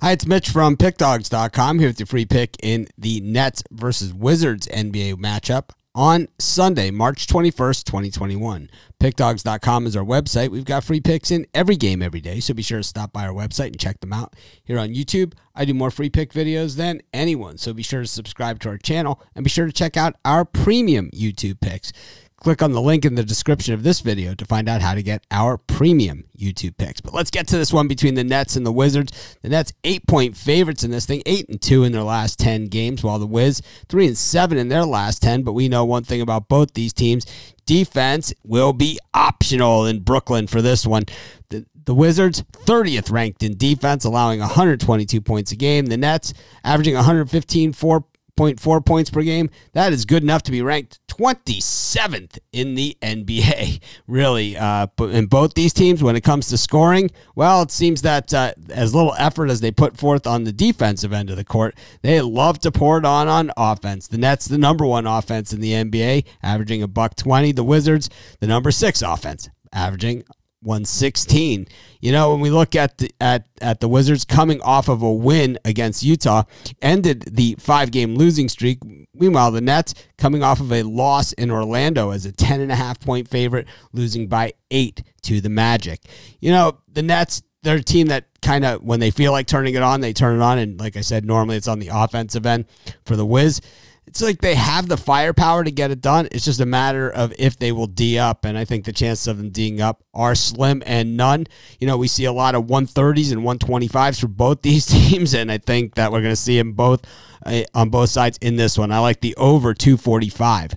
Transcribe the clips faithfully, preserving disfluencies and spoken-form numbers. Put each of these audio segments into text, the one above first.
Hi, it's Mitch from Pick Dawgz dot com here with your free pick in the Nets versus Wizards N B A matchup on Sunday, March twenty-first, twenty twenty-one. Pick Dawgz dot com is our website. We've got free picks in every game every day, so be sure to stop by our website and check them out. Here on YouTube, I do more free pick videos than anyone, so be sure to subscribe to our channel and be sure to check out our premium YouTube picks. Click on the link in the description of this video to find out how to get our premium YouTube picks. But let's get to this one between the Nets and the Wizards. The Nets eight-point favorites in this thing, eight and two in their last ten games, while the Wiz three and seven in their last ten. But we know one thing about both these teams: defense will be optional in Brooklyn for this one. The, the Wizards, thirtieth ranked in defense, allowing one hundred twenty-two points a game. The Nets averaging one hundred fifteen point four points per game. That is good enough to be ranked twenty-seventh in the N B A, really. Uh, but in both these teams, when it comes to scoring, well, it seems that uh, as little effort as they put forth on the defensive end of the court, they love to pour it on on offense. The Nets, the number one offense in the N B A, averaging a buck twenty. The Wizards, the number six offense, averaging one sixteen. You know, when we look at the at at the Wizards coming off of a win against Utah, ended the five-game losing streak. Meanwhile, the Nets coming off of a loss in Orlando as a ten and a half point favorite, losing by eight to the Magic. You know, the Nets, they're a team that kind of, when they feel like turning it on, they turn it on. And like I said, normally it's on the offensive end. For the Wiz, it's like they have the firepower to get it done. It's just a matter of if they will D up, and I think the chances of them D'ing up are slim and none. You know, we see a lot of one thirties and one twenty-fives for both these teams, and I think that we're going to see them both uh, on both sides in this one. I like the over two forty-five,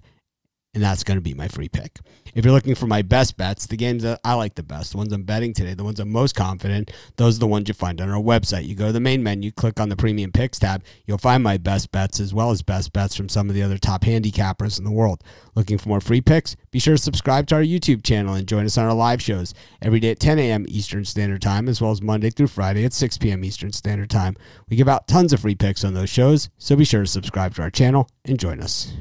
and that's going to be my free pick. If you're looking for my best bets, the games that I like the best, the ones I'm betting today, the ones I'm most confident, those are the ones you find on our website. You go to the main menu, click on the Premium Picks tab. You'll find my best bets as well as best bets from some of the other top handicappers in the world. Looking for more free picks? Be sure to subscribe to our YouTube channel and join us on our live shows every day at ten A M Eastern Standard Time, as well as Monday through Friday at six P M Eastern Standard Time. We give out tons of free picks on those shows, so be sure to subscribe to our channel and join us.